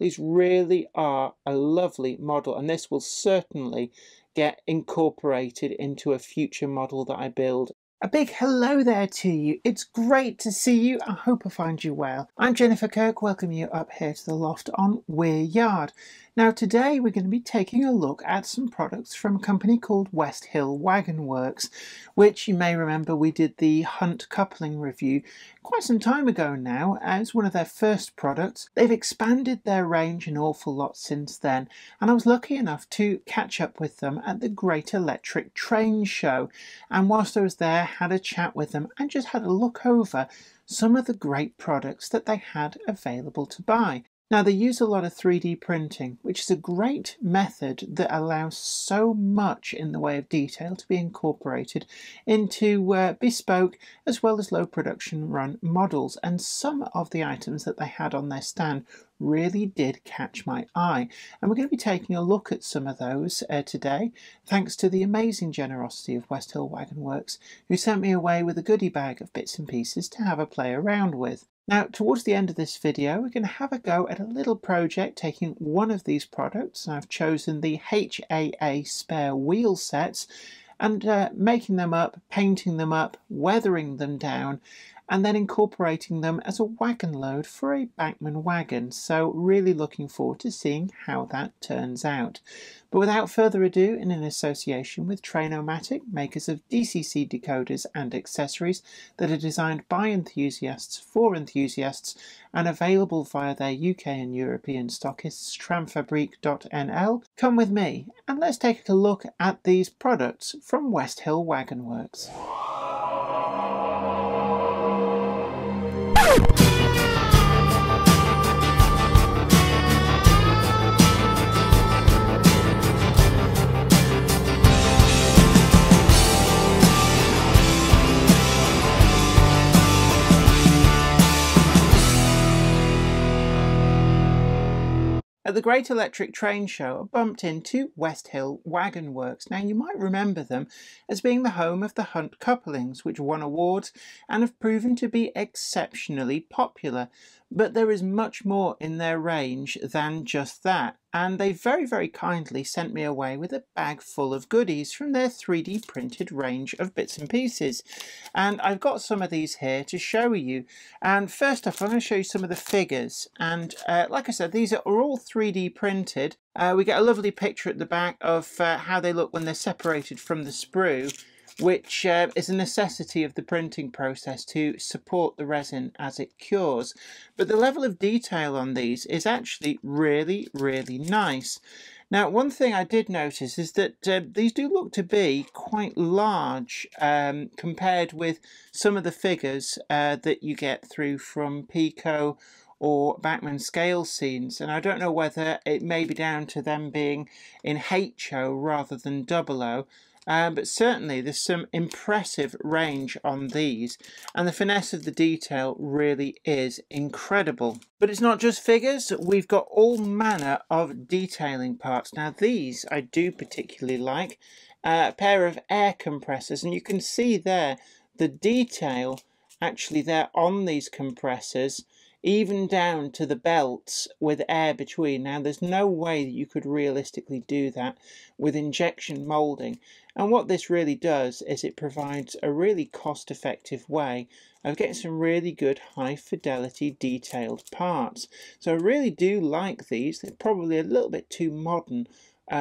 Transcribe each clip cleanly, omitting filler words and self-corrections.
These really are a lovely model, and this will certainly get incorporated into a future model that I build. A big hello there to you. It's great to see you. I hope I find you well. I'm Jennifer Kirk, welcoming you up here to the loft on Weir Yard. Now today we're going to be taking a look at some products from a company called West Hill Wagon Works, which you may remember we did the Hunt coupling review quite some time ago now as one of their first products. They've expanded their range an awful lot since then, and I was lucky enough to catch up with them at the Great Electric Train Show, and whilst I was there had a chat with them and just had a look over some of the great products that they had available to buy. Now they use a lot of 3D printing, which is a great method that allows so much in the way of detail to be incorporated into bespoke as well as low production run models, and some of the items that they had on their stand really did catch my eye, and we're going to be taking a look at some of those today, thanks to the amazing generosity of West Hill Wagon Works, who sent me away with a goodie bag of bits and pieces to have a play around with. Now towards the end of this video we're going to have a go at a little project taking one of these products, and I've chosen the HAA spare wheel sets and making them up, painting them up, weathering them down, and then incorporating them as a wagon load for a Bachmann wagon. So really looking forward to seeing how that turns out. But without further ado, and in association with Train-O-Matic, makers of DCC decoders and accessories that are designed by enthusiasts for enthusiasts and available via their UK and European stockists, tramfabriek.nl, come with me and let's take a look at these products from West Hill Wagon Works. At the Great Electric Train Show, I bumped into West Hill Wagon Works. Now you might remember them as being the home of the Hunt couplings, which won awards and have proven to be exceptionally popular. But there is much more in their range than just that, and they very, very kindly sent me away with a bag full of goodies from their 3D printed range of bits and pieces. And I've got some of these here to show you. And first off, I'm going to show you some of the figures. And like I said, these are all 3D printed. We get a lovely picture at the back of how they look when they're separated from the sprue, which is a necessity of the printing process to support the resin as it cures. But the level of detail on these is actually really, really nice. Now, one thing I did notice is that these do look to be quite large compared with some of the figures that you get through from Pico or Bachmann scale scenes, and I don't know whether it may be down to them being in HO rather than OO, but certainly there's some impressive range on these, and the finesse of the detail really is incredible. But it's not just figures, we've got all manner of detailing parts. Now these I do particularly like, a pair of air compressors, and you can see there the detail actually there on these compressors, even down to the belts with air between. Now there's no way that you could realistically do that with injection moulding, and what this really does is it provides a really cost-effective way of getting some really good high fidelity detailed parts. So I really do like these. They're probably a little bit too modern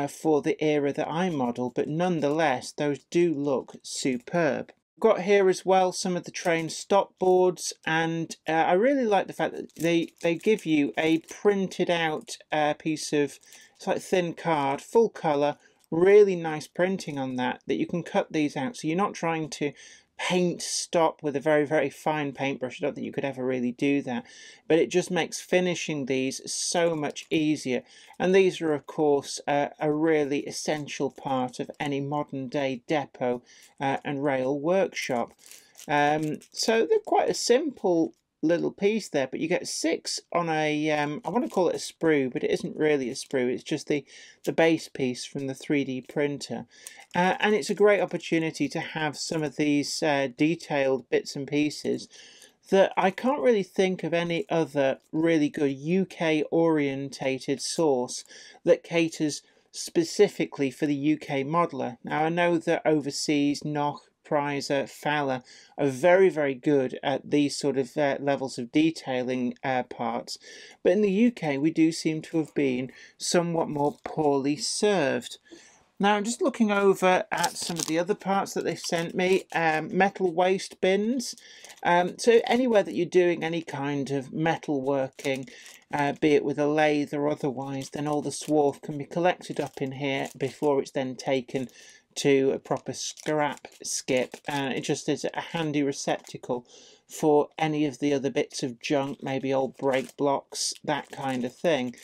for the era that I model, but nonetheless those do look superb. Got here as well some of the train stop boards, and I really like the fact that they give you a printed out piece of, it's like thin card, full colour, really nice printing on that you can cut these out, so you're not trying to paint stop with a very, very fine paintbrush. Not that you could ever really do that, but it just makes finishing these so much easier. And these are of course a really essential part of any modern day depot and rail workshop. So they're quite a simple little piece there, but you get 6 on a I want to call it a sprue, but it isn't really a sprue, it's just the base piece from the 3D printer. And it's a great opportunity to have some of these detailed bits and pieces that I can't really think of any other really good UK-orientated source that caters specifically for the UK modeler. Now, I know that overseas, Noch, Prizer, Fowler are very, very good at these sort of levels of detailing parts, but in the UK we do seem to have been somewhat more poorly served. Now I'm just looking over at some of the other parts that they've sent me, metal waste bins. So anywhere that you're doing any kind of metal working, be it with a lathe or otherwise, then all the swarf can be collected up in here before it's then taken to a proper scrap skip. It just is a handy receptacle for any of the other bits of junk, maybe old brake blocks, that kind of thing.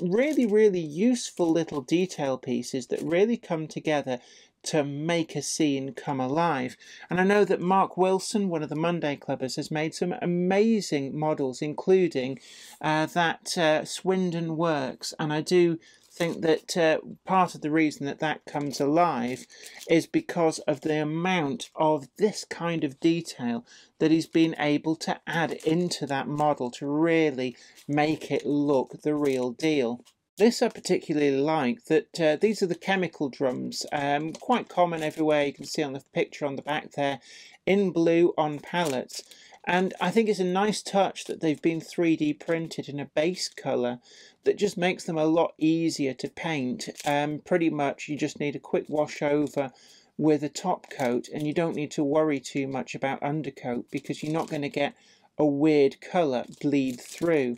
Really, really useful little detail pieces that really come together to make a scene come alive. And I know that Mark Wilson, one of the Monday Clubbers, has made some amazing models, including that Swindon works. And I do think that part of the reason that that comes alive is because of the amount of this kind of detail that he's been able to add into that model to really make it look the real deal. This I particularly like, that these are the chemical drums, quite common everywhere. You can see on the picture on the back there, in blue on pallets. And I think it's a nice touch that they've been 3D printed in a base colour that just makes them a lot easier to paint. Pretty much you just need a quick wash over with a top coat, and you don't need to worry too much about undercoat because you're not going to get a weird colour bleed through.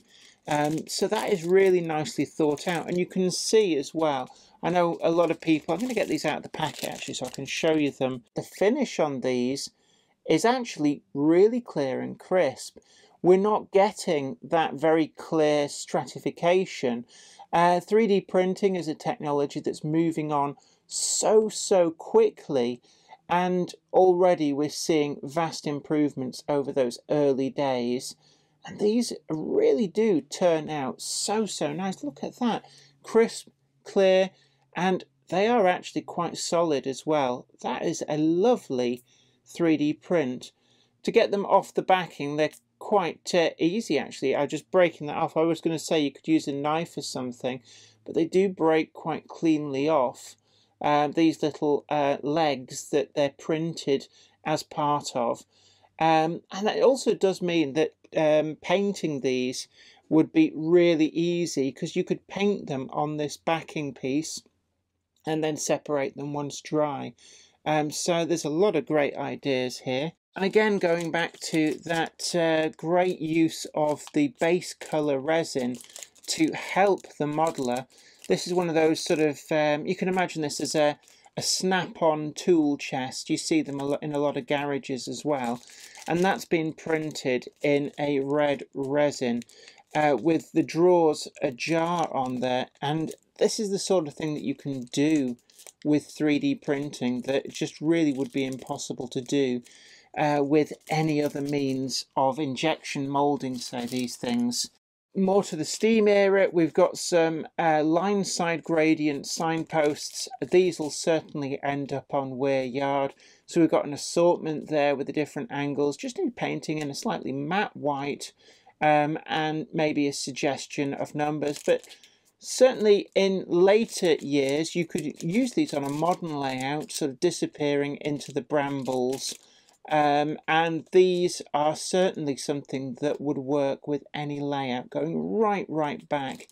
So that is really nicely thought out, and you can see as well, I know a lot of people, I'm going to get these out of the packet actually so I can show you them. The finish on these is actually really clear and crisp. We're not getting that very clear stratification. 3D printing is a technology that's moving on so quickly, and already we're seeing vast improvements over those early days. And these really do turn out so nice. Look at that, crisp, clear, and they are actually quite solid as well. That is a lovely 3D print. To get them off the backing, they're quite easy actually. I'm just breaking that off. I was going to say you could use a knife or something, but they do break quite cleanly off these little legs that they're printed as part of. And that also does mean that painting these would be really easy, because you could paint them on this backing piece and then separate them once dry. So there's a lot of great ideas here. And again, going back to that great use of the base colour resin to help the modeller. This is one of those sort of, you can imagine this as a snap-on tool chest. You see them a lot in a lot of garages as well. And that's been printed in a red resin with the drawers ajar on there. And this is the sort of thing that you can do with 3D printing that just really would be impossible to do with any other means of injection moulding, say, these things. More to the steam era, we've got some line side gradient signposts. These will certainly end up on Weir Yard. So we've got an assortment there with the different angles, just in painting in a slightly matte white, and maybe a suggestion of numbers. But certainly in later years, you could use these on a modern layout, sort of disappearing into the brambles. And these are certainly something that would work with any layout, going right back,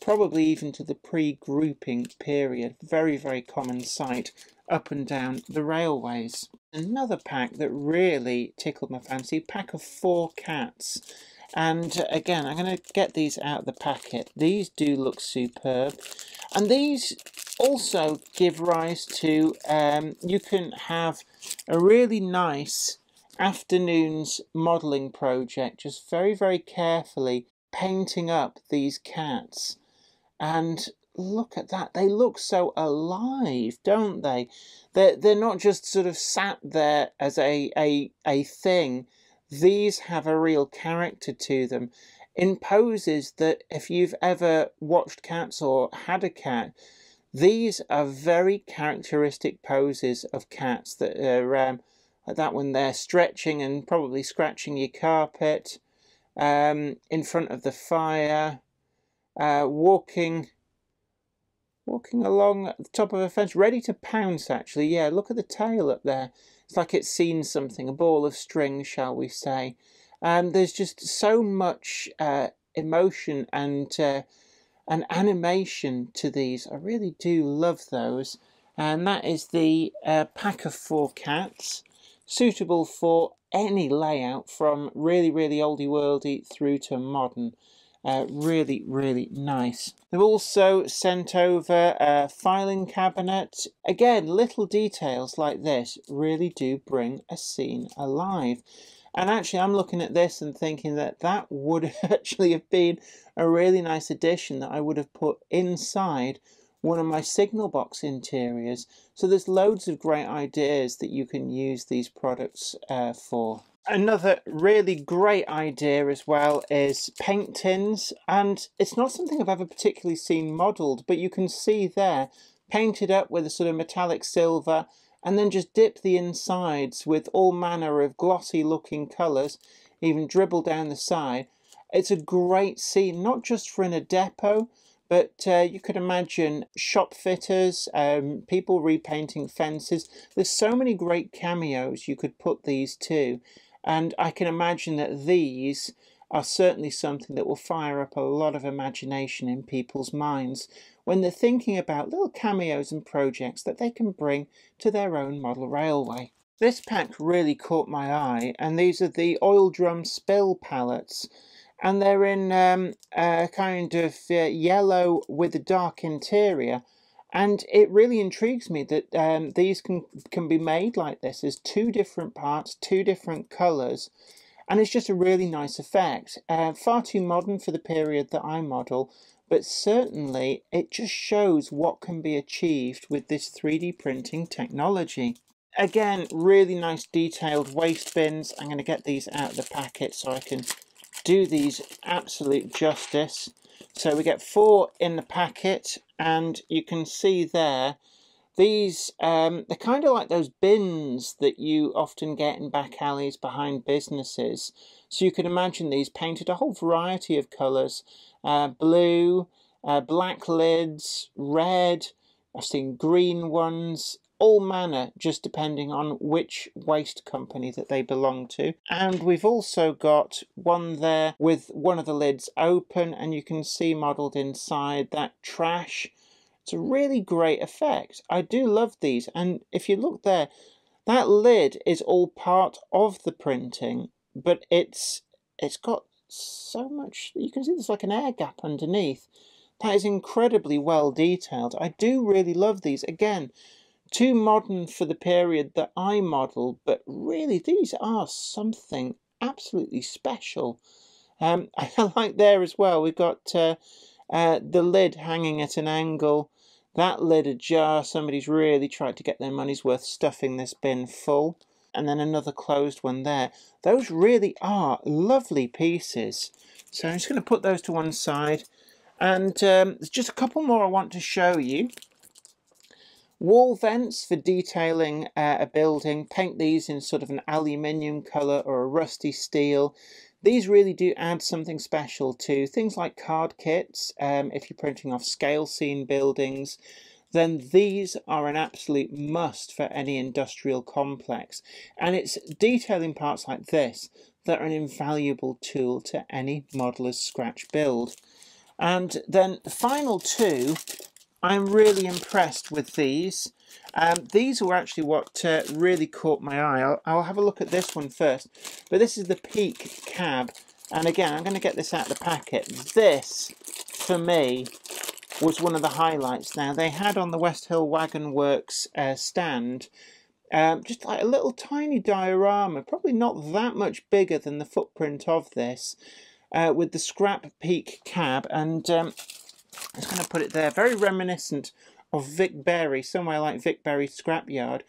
probably even to the pre-grouping period. Very common sight up and down the railways. Another pack that really tickled my fancy, pack of 4 cats. And again, I'm going to get these out of the packet. These do look superb, and these also give rise to you can have a really nice afternoon's modelling project, just very carefully painting up these cats. And look at that, they look so alive, don't they? They're not just sort of sat there as a thing. These have a real character to them, in poses that, if you've ever watched cats or had a cat, these are very characteristic poses of cats that are at that one there, stretching and probably scratching your carpet, in front of the fire, walking along at the top of a fence, ready to pounce actually. Yeah, look at the tail up there. It's like it's seen something, a ball of string, shall we say. There's just so much emotion and animation to these. I really do love those. And that is the pack of four cats, suitable for any layout from really, really oldie-worldy through to modern. Really, really nice. They've also sent over a filing cabinet. Again, little details like this really do bring a scene alive. And actually, I'm looking at this and thinking that that would actually have been a really nice addition that I would have put inside one of my signal box interiors. So there's loads of great ideas that you can use these products for. Another really great idea as well is paint tins, and it's not something I've ever particularly seen modelled, but you can see there painted up with a sort of metallic silver, and then just dip the insides with all manner of glossy looking colours, even dribble down the side. It's a great scene, not just for in a depot, but you could imagine shop fitters, people repainting fences. There's so many great cameos you could put these to. And I can imagine that these are certainly something that will fire up a lot of imagination in people's minds when they're thinking about little cameos and projects that they can bring to their own model railway. This pack really caught my eye, and these are the oil drum spill pallets. And they're in a kind of yellow with a dark interior. And it really intrigues me that these can be made like this. There's two different parts, two different colours. And it's just a really nice effect. Far too modern for the period that I model. But certainly it just shows what can be achieved with this 3D printing technology. Again, really nice detailed waste bins. I'm going to get these out of the packet so I can do these absolute justice. So we get four in the packet, and you can see there these they're kind of like those bins that you often get in back alleys behind businesses. So you can imagine these painted a whole variety of colours, blue, black lids, red, I've seen green ones, all manner, just depending on which waste company that they belong to. And we've also got one there with one of the lids open, and you can see modelled inside that trash. It's a really great effect. I do love these, and if you look there, that lid is all part of the printing, but it's got so much. You can see there's like an air gap underneath. That is incredibly well detailed. I do really love these. Again, too modern for the period that I model, but really these are something absolutely special. I like there as well, we've got the lid hanging at an angle, that lid ajar. Somebody's really tried to get their money's worth stuffing this bin full. And then another closed one there. Those really are lovely pieces. So I'm just going to put those to one side. And there's just a couple more I want to show you. Wall vents for detailing a building. Paint these in sort of an aluminium colour or a rusty steel. These really do add something special to things like card kits. If you're printing off scale scene buildings, then these are an absolute must for any industrial complex. And it's detailing parts like this that are an invaluable tool to any modeller's scratch build. And then the final two, I'm really impressed with these. These were actually what really caught my eye. I'll have a look at this one first. But this is the Peak cab. And again, I'm going to get this out of the packet. This, for me, was one of the highlights. Now, they had on the West Hill Wagon Works stand just like a little tiny diorama, probably not that much bigger than the footprint of this, with the Scrap Peak cab. And I'm just going to put it there, very reminiscent of Vic Berry, somewhere like Vic Berry's scrapyard.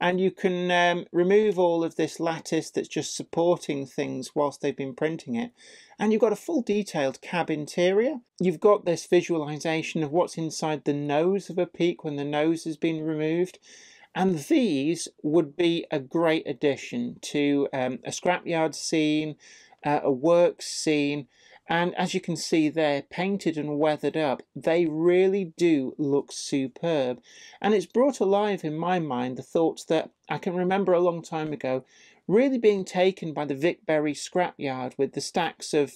And you can remove all of this lattice that's just supporting things whilst they've been printing it. And you've got a full detailed cab interior. You've got this visualisation of what's inside the nose of a peak when the nose has been removed. And these would be a great addition to a scrapyard scene, a works scene. And as you can see there, painted and weathered up, they really do look superb. And it's brought alive in my mind the thoughts that I can remember a long time ago really being taken by the Vic Berry scrapyard with the stacks of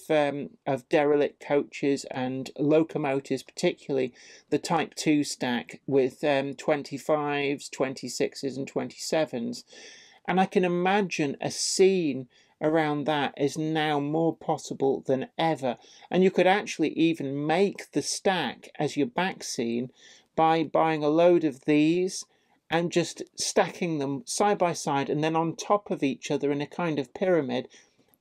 derelict coaches and locomotives, particularly the Type 2 stack with 25s, 26s and 27s. And I can imagine a scene around that is now more possible than ever, and you could actually even make the stack as your back scene by buying a load of these and just stacking them side by side and then on top of each other in a kind of pyramid,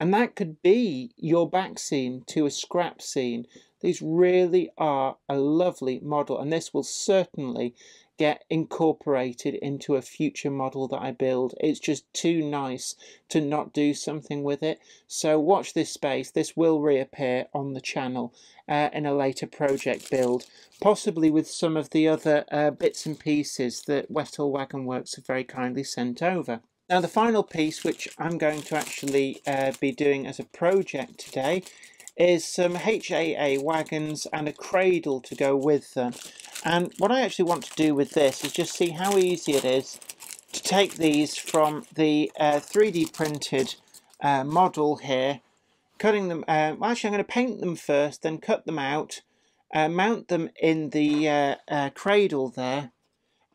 and that could be your back scene to a scrap scene. These really are a lovely model, and this will certainly get incorporated into a future model that I build. It's just too nice to not do something with it. So watch this space. This will reappear on the channel in a later project build, possibly with some of the other bits and pieces that West Hill Wagon Works have very kindly sent over. Now the final piece, which I'm going to actually be doing as a project today, is some HAA wagons and a cradle to go with them. And what I actually want to do with this is just see how easy it is to take these from the 3D printed model here, cutting them, actually I'm going to paint them first, then cut them out, mount them in the cradle there,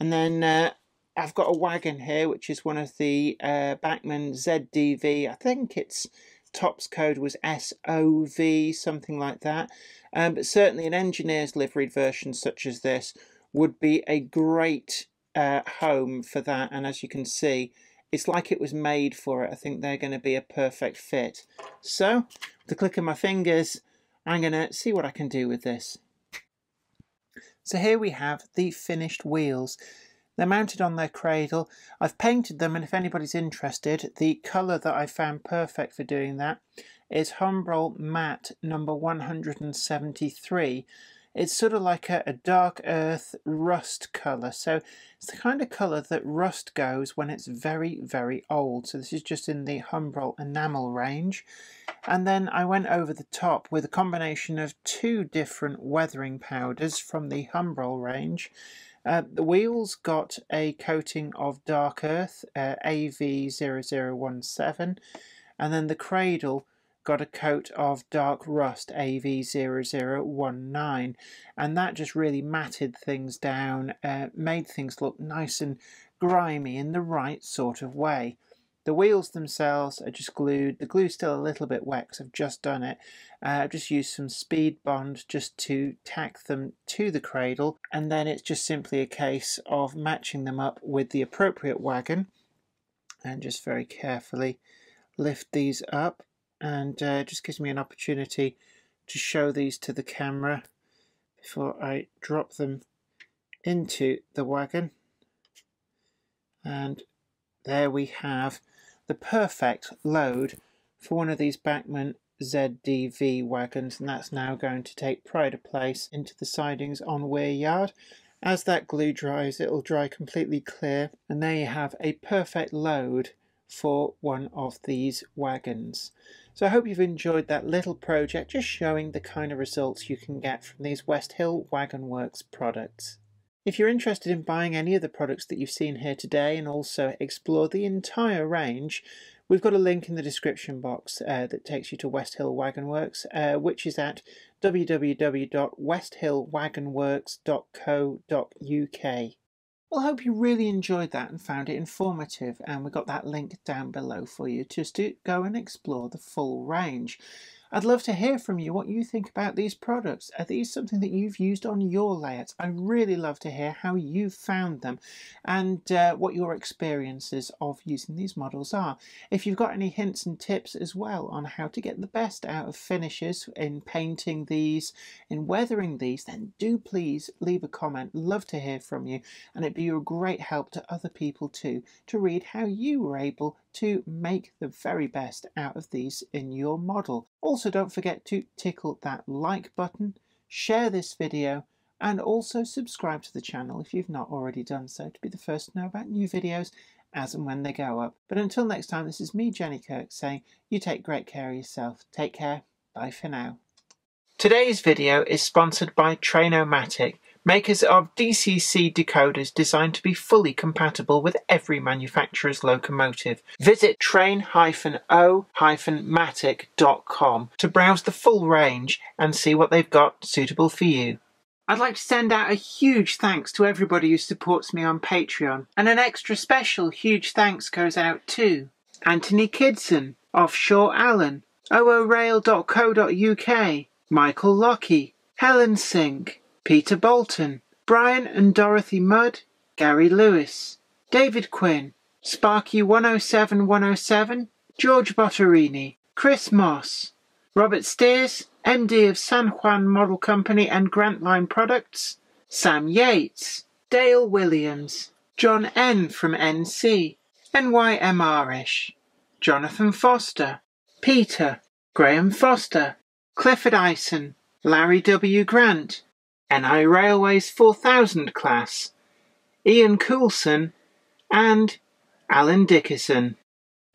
and then I've got a wagon here which is one of the Bachmann ZDV, I think it's Top's code was SOV, something like that, but certainly an engineer's liveried version such as this would be a great home for that. And as you can see, it's like it was made for it. I think they're going to be a perfect fit. So with the click of my fingers, I'm going to see what I can do with this. So here we have the finished wheels. They're mounted on their cradle. I've painted them, and if anybody's interested, the colour that I found perfect for doing that is Humbrol Matte number 173. It's sort of like a dark earth rust colour. So it's the kind of colour that rust goes when it's very, very old. So this is just in the Humbrol enamel range. And then I went over the top with a combination of two different weathering powders from the Humbrol range. The wheels got a coating of dark earth, AV0017, and then the cradle got a coat of dark rust, AV0019, and that just really matted things down, made things look nice and grimy in the right sort of way. The wheels themselves are just glued. The glue's still a little bit wet because I've just done it. I've just used some speed bond just to tack them to the cradle, and then it's just simply a case of matching them up with the appropriate wagon and just very carefully lift these up, and just gives me an opportunity to show these to the camera before I drop them into the wagon. And there we have the perfect load for one of these Bachmann ZDV wagons, and that's now going to take pride of place into the sidings on Weir Yard. As that glue dries, it'll dry completely clear, and there you have a perfect load for one of these wagons. So I hope you've enjoyed that little project, just showing the kind of results you can get from these West Hill Wagon Works products. If you're interested in buying any of the products that you've seen here today and also explore the entire range, we've got a link in the description box that takes you to West Hill Wagon Works, which is at www.westhillwagonworks.co.uk. Well, I hope you really enjoyed that and found it informative, and we got that link down below for you just to go and explore the full range. I'd love to hear from you what you think about these products. Are these something that you've used on your layouts? I really love to hear how you found them and what your experiences of using these models are. If you've got any hints and tips as well on how to get the best out of finishes in painting these, in weathering these, then do please leave a comment. Love to hear from you, and it'd be a great help to other people too to read how you were able to make the very best out of these in your model. Also, don't forget to tickle that like button, share this video, and also subscribe to the channel if you've not already done so to be the first to know about new videos as and when they go up. But until next time, this is me, Jenny Kirk, saying you take great care of yourself. Take care. Bye for now. Today's video is sponsored by Train-O-Matic, makers of DCC decoders designed to be fully compatible with every manufacturer's locomotive. Visit train-o-matic.com to browse the full range and see what they've got suitable for you. I'd like to send out a huge thanks to everybody who supports me on Patreon, and an extra special huge thanks goes out to Anthony Kidson, Offshore Allen, oorail.co.uk, Michael Lockie, Helen Sink, Peter Bolton, Brian and Dorothy Mudd, Gary Lewis, David Quinn, Sparky107107, George Botterini, Chris Moss, Robert Steers, MD of San Juan Model Company and Grantline Products, Sam Yates, Dale Williams, John N from NC, NYMRish, Jonathan Foster, Peter, Graham Foster, Clifford Ison, Larry W. Grant, NI Railways 4000 class, Ian Coulson, and Alan Dickerson.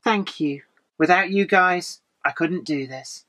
Thank you. Without you guys, I couldn't do this.